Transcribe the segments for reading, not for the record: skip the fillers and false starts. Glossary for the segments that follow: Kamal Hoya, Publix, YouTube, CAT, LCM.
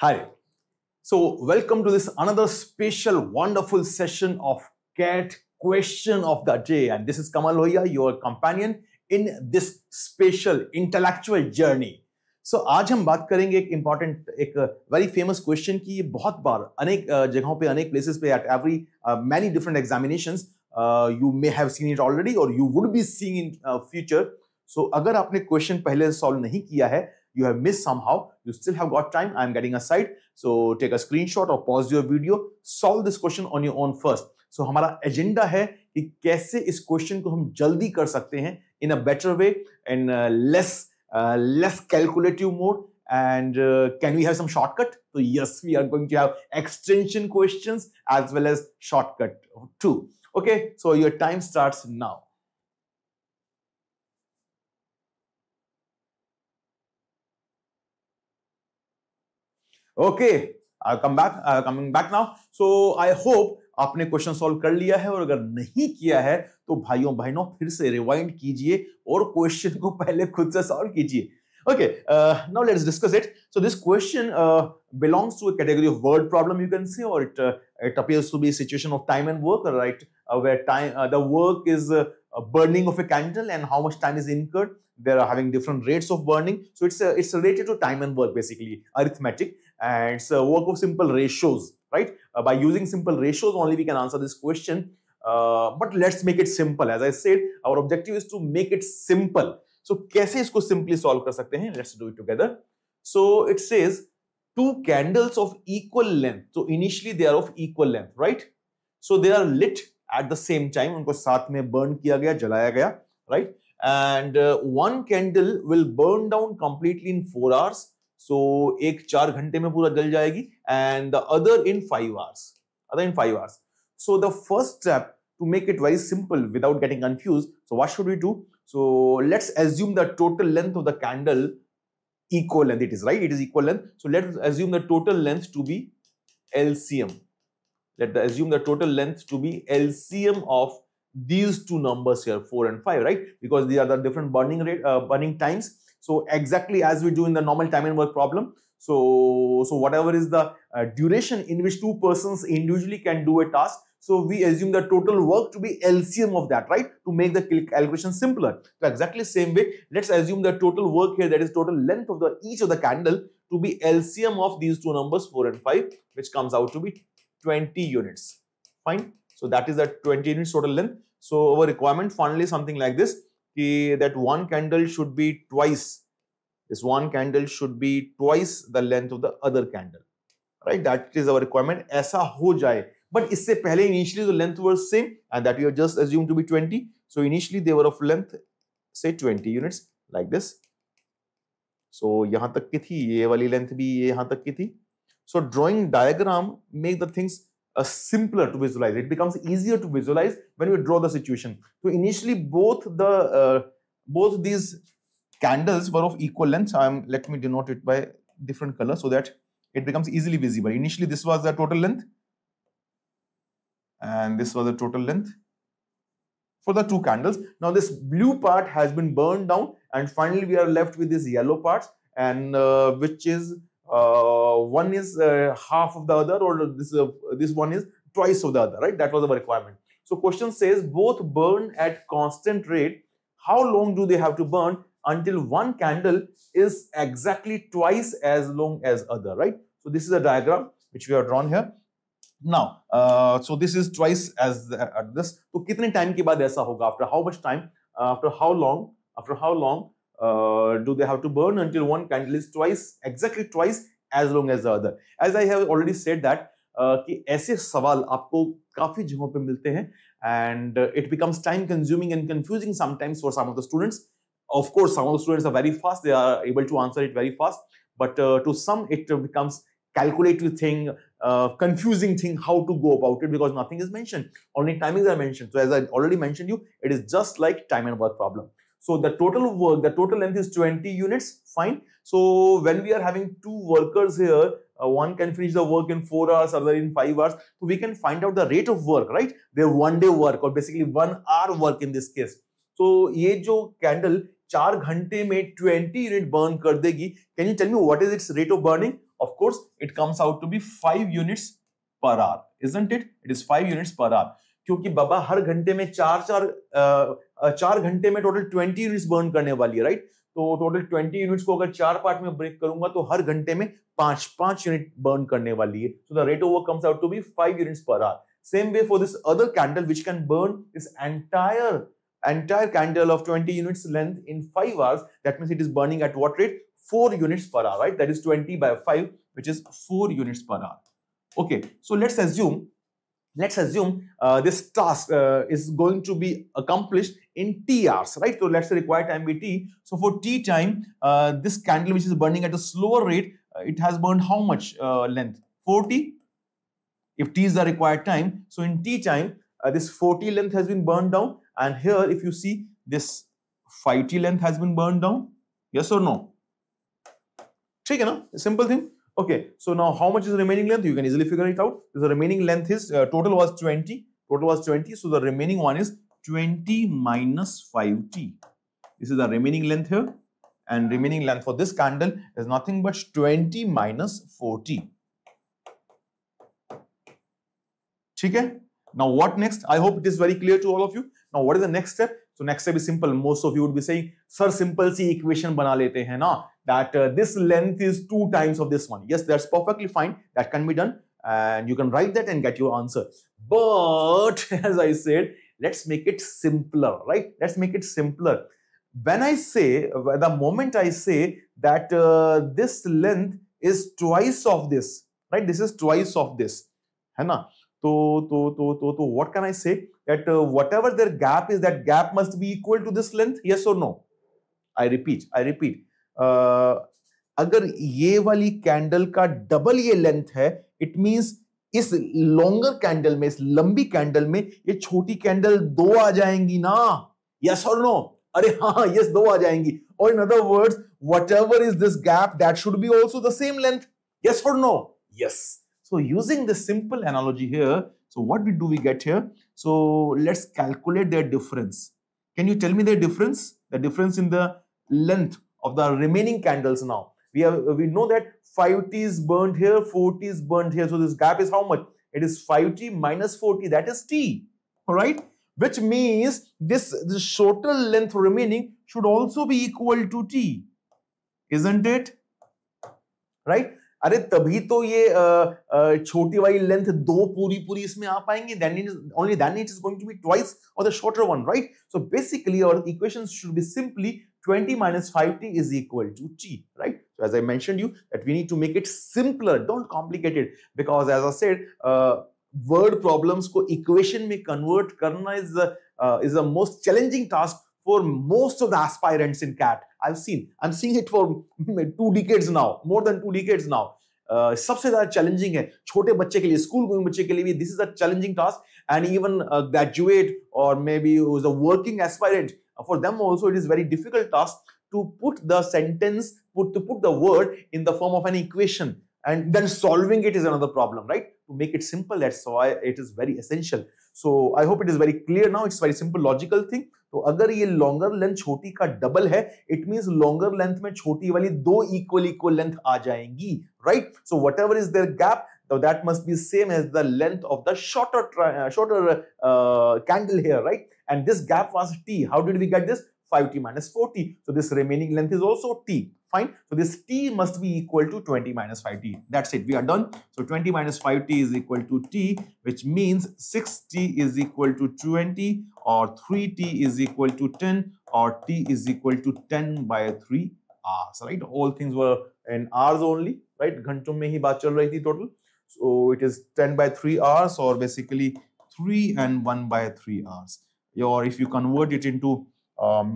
Hi, so welcome to this another special wonderful session of CAT question of the day, and this is Kamal Hoya, your companion in this special intellectual journey. So आज हम बात करेंगे एक important, एक very famous question की, बहुत बार अनेक जगहों पे, अनेक places पे, at every many different examinations you may have seen it already or you would be seeing in future. So अगर आपने question पहले solve नहीं किया है, you have missed somehow, you still have got time. I am getting a site, so take a screenshot or pause your video, solve this question on your own first. So हमारा agenda है कि कैसे इस question को हम जल्दी कर सकते हैं in a better way and less calculative mode, and can we have some shortcut? So yes, we are going to have extension questions as well as shortcut too. Okay, so your time starts now. Okay, coming back now. So I hope आपने question solve कर लिया है, और अगर नहीं किया है तो भाइयों बहनों फिर से रिवाइंड कीजिए और क्वेश्चन को पहले खुद से सॉल्व कीजिए. Okay, now let's discuss it. So this question belongs to a category of word problem, you can say, or it appears to be a situation of time and work, right? Where time, the work is burning of a candle, and how much time is incurred. They are having different rates of burning, so it's related to time and work, basically arithmetic, and it's a work of simple ratios, right? By using simple ratios only we can answer this question, but let's make it simple. As I said, our objective is to make it simple. So कैसे इसको simply solve कर सकते हैं? Let's do it together. So it says two candles of equal length. So initially they are of equal length, right? So they are lit at the same time. उनको साथ में burn किया गया, जलाया गया, right? And one candle will burn down completely in 4 hours. So एक 4 घंटे में पूरा जल जाएगी, and the other in 5 hours. So the first step to make it very simple without getting confused. So what should we do? So let's assume the total length of the candle equal length. It is, right? It is equal length. So let's assume the total length to be LCM. Of these two numbers here, 4 and 5, right? Because these are the different burning rate, burning times. So exactly as we do in the normal time and work problem. So whatever is the duration in which two persons individually can do a task, so we assume the total work to be LCM of that, right? To make the calculation simpler. So exactly same way, let's assume the total work here, that is total length of the each of the candle, to be LCM of these two numbers 4 and 5, which comes out to be 20 units. Fine. So that is the 20 units total length. So our requirement finally something like this, that one candle should be twice. This one candle should be twice the length of the other candle, right? That is our requirement. ऐसा हो जाए. But इससे पहले initially the length was same, and that we have just assumed to be 20. So initially they were of length say 20 units like this. So यहाँ तक की थी, ये वाली length भी यहाँ तक की थी. So drawing diagram make the things simpler to visualize. It becomes easier to visualize when you draw the situation. So initially both these candles were of equal length. Let me denote it by different color so that it becomes easily visible. Initially this was the total length, and this was the total length for the two candles. Now this blue part has been burned down, and finally we are left with this yellow part, and which is one is half of the other, or this one is twice of the other, right? That was our requirement. So question says both burn at constant rate. How long do they have to burn until one candle is exactly twice as long as other, right? So this is a diagram which we have drawn here. Now, so this is twice as this. So कितने time के बाद ऐसा होगा? After how much time? After how long do they have to burn until one candle is exactly twice as long as the other? As I have already said that कि ऐसे सवाल आपको काफी जगहों पे मिलते हैं, and it becomes time consuming and confusing sometimes for some of the students. Of course, some of the students are very fast; they are able to answer it very fast. But to some, it becomes calculative thing, confusing thing, how to go about it, because nothing is mentioned, only timings are mentioned. So as I already mentioned you, it is just like time and work problem. So the total work, the total length is 20 units, fine. So when we are having two workers here, one can finish the work in 4 hours, other in 5 hours. So we can find out the rate of work, right? Their one day work, or basically 1 hour work in this case. So ये जो candle 4 घंटे में 20 unit burn कर देगी, can you tell me what is its rate of burning? of course it comes out to be 5 units per hour, isn't it? It is 5 units per hour. क्योंकि बाबा हर घंटे में चार घंटे में टोटल 20 यूनिट्स बर्न करने वाली है, राइट? तो टोटल 20 यूनिट्स को अगर 4 पार्ट में ब्रेक करूंगा तो हर घंटे में 5 यूनिट बर्न करने वाली है. So the rate of work comes out to be 5 units per hour. Same way for this other candle which can burn this entire candle of 20 units length in 5 hours. That means it is burning at what rate? 4 units per hour, right? That is 20 by 5, which is 4 units per hour. Okay, so let's assume this task is going to be accomplished in T hours, right? So let's say required time be T. So for T time, this candle which is burning at a slower rate, it has burned how much length? 40. If T is the required time, so in T time, this 40 length has been burned down, and here if you see this 5T length has been burned down. Yes or no? ठीक है ना? Simple thing. Okay, so now how much is the remaining length? You can easily figure it out. The remaining length is total was 20, so the remaining one is 20 minus 5t. This is the remaining length here, and remaining length for this candle is nothing but 20 minus 4t. Okay? Now what next? I hope it is very clear to all of you. Now what is the next step? So next step is simple. Most of you would be saying, sir, simple si equation bana lete hai na, that this length is 2 times of this one. Yes, that's perfectly fine. That can be done. And you can write that and get your answer. But as I said, let's make it simpler, right? Let's make it simpler. When I say, the moment I say that this length is twice of this, right? This is twice of this, hai na? So what can I say? That whatever their gap is, that gap must be equal to this length. Yes or no? I repeat. अगर ये वाली candle का double ये length है, it means इस longer candle में, इस लंबी कैंडल में ये छोटी कैंडल 2 आ जाएंगी ना? यस और नो? अरे हाँ, यस 2 आ जाएंगी. और in other words, whatever is this gap, that should be also the same length. Yes और no? Yes. So using this simple analogy here, so what do we get here? So let's calculate their difference. Can you tell me their difference? The difference in the length of the remaining candles now. We know that 5T is burned here, 4T is burned here. So this gap is how much? It is 5T minus 4T, that is T, all right? Which means this shorter length remaining should also be equal to T, isn't it, right? अरे तभी तो ये छोटी वाली length 2 पूरी इसमें आ पाएंगे. Then it is going to be twice of the shorter one, right? So basically our equations should be simply 20 minus 5t is equal to t, right? So as I mentioned you that we need to make it simpler, don't complicate it, because as I said, word problems को equation में convert करना is the most challenging task for most of the aspirants in CAT. I'm seeing it for 2 decades now, more than 2 decades now. सबसे ज़्यादा challenging है छोटे बच्चे के लिए, school going बच्चे के लिए भी. This is a challenging task, and even graduate or maybe who's a working aspirant, for them also it is very difficult task to put the sentence, to put the word in the form of an equation, and then solving it is another problem, right? To make it simple, that's why it is very essential. So I hope it is very clear now. It's very simple logical thing. तो अगर ये longer length छोटी का double है, it means longer length में छोटी वाली 2 equal length आ जाएंगी, right? So whatever is their gap, so that must be same as the length of the shorter candle here, right? And this gap was t. How did we get this? 5t minus 4t. So this remaining length is also t. Fine. So this t must be equal to 20 minus 5t. That's it. We are done. So 20 minus 5t is equal to t, which means 6t is equal to 20, or 3t is equal to 10, or t is equal to 10 by 3 hours. Right? All things were in hours only. Right? Ghanton mein hi baat chal rahi thi total. So it is 10 by 3 hours, or basically 3 and 1 by 3 hours. Or if you convert it into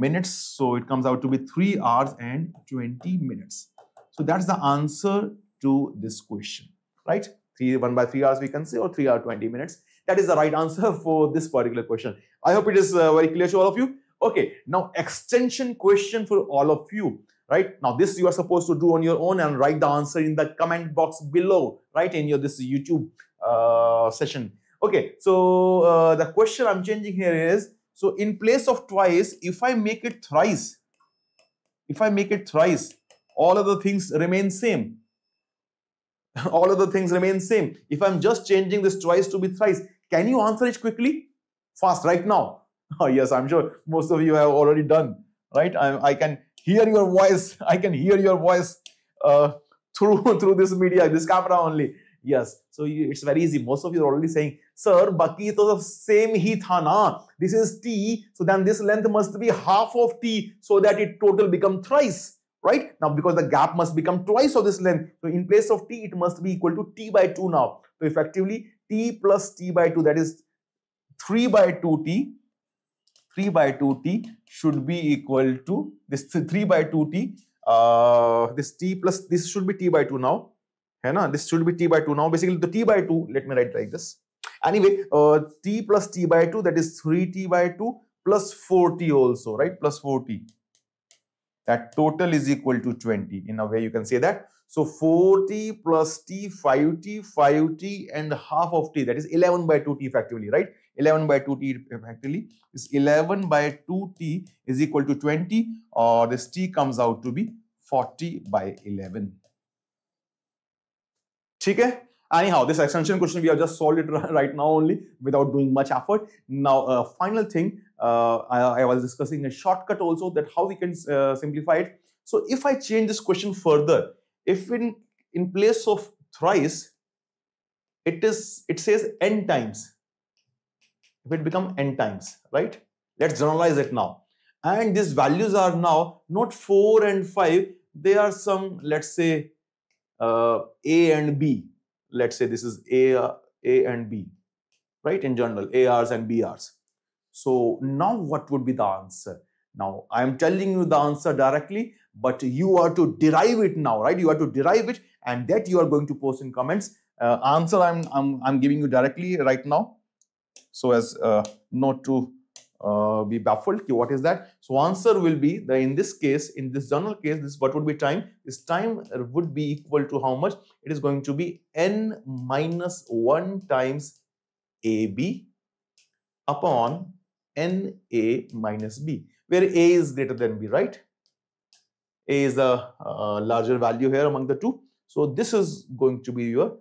minutes, so it comes out to be 3 hours and 20 minutes. So that's the answer to this question, right? 1 by 3 hours we can say, or 3 hour 20 minutes. That is the right answer for this particular question. I hope it is very clear to all of you. Okay, now extension question for all of you, right? Now this you are supposed to do on your own and write the answer in the comment box below, right, in your this YouTube session. Okay, so the question I'm changing here is, so in place of twice, if I make it thrice, all other things remain same. all other things remain same. If I'm just changing this twice to be thrice, can you answer it quickly? Fast, right now. Oh, yes, I'm sure most of you have already done, right? I can hear your voice. I can hear your voice through this media, this camera only. Yes, so it's very easy. Most of you are already saying, sir, baki to the same hi tha na. This is t, so then this length must be half of t so that it total become thrice, right? Now, because the gap must become twice of this length, so in place of t, it must be equal to t by 2 now. So effectively, t plus t by 2, that is 3 by 2t, 3 by 2t should be equal to this 3 by 2t, this t plus, this should be t by 2 now. This should be t by 2 now. Basically, the t by 2, let me write like this. Anyway, t plus t by 2, that is 3t by 2 plus 4t also, right? Plus 4t. That total is equal to 20. In a way, you can say that. So, 4t plus t, 5t, 5t and half of t. That is 11 by 2t effectively, right? 11 by 2t effectively is 11 by 2t is equal to 20. Or this t comes out to be 40 by 11. Okay? Anyhow, this extension question, we have just solved it right now only without doing much effort. Now, final thing, I was discussing a shortcut also, that how we can simplify it. So, if I change this question further, if in place of thrice, it says n times. If it become n times, right? Let's generalize it now. And these values are now not 4 and 5. They are some, let's say, A and B. Let's say this is A and B, right? In general, ARs and BRs. So now what would be the answer? Now I am telling you the answer directly, but you are to derive it now, right? You are to derive it, and that you are going to post in comments. Answer I'm giving you directly right now, so as not to be baffled. Okay, what is that? So answer will be the, in this case, in this general case, this what would be time? This time would be equal to how much? It is going to be n minus 1 times AB upon NA minus B, where A is greater than B, right? A is the larger value here among the two. So this is going to be your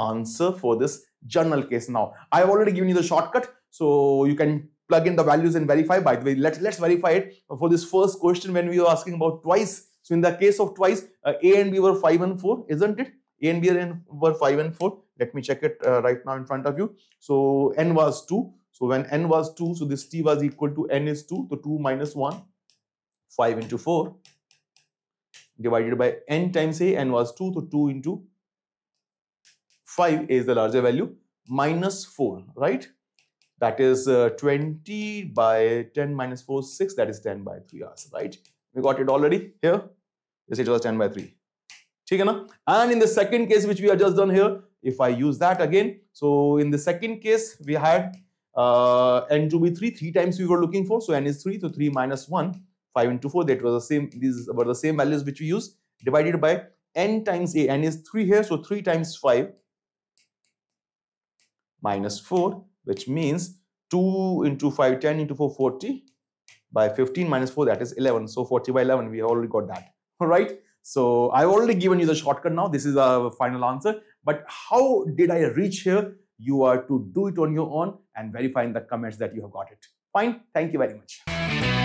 answer for this general case. Now I have already given you the shortcut, so you can plug in the values and verify. By the way, let's verify it for this first question when we were asking about twice. So in the case of twice, A and B were 5 and 4, isn't it? A and B were 5 and 4. Let me check it right now in front of you. So n was 2. So when n was 2, so this t was equal to n is 2. So 2 minus 1, 5 into 4 divided by n times A. N was 2. So 2 into 5 is the larger value, minus 4, right? That is 20 by 10 minus 4, 6. That is 10 by 3 hours, right? We got it already here. Yes, it was 10 by 3. Okay, na? And in the second case, which we have just done here, if I use that again. So, in the second case, we had n to be 3. 3 times we were looking for. So, n is 3. So, 3 minus 1, 5 into 4. That was the same. These were the same values which we used. Divided by n times A. n is 3 here. So, 3 times 5 minus 4. Which means 2 into 5, 10 into 4, 40 by 15 minus 4, that is 11. So 40 by 11, we already got that. All right. So I've already given you the shortcut now. This is our final answer. But how did I reach here? You are to do it on your own and verify in the comments that you have got it. Fine. Thank you very much.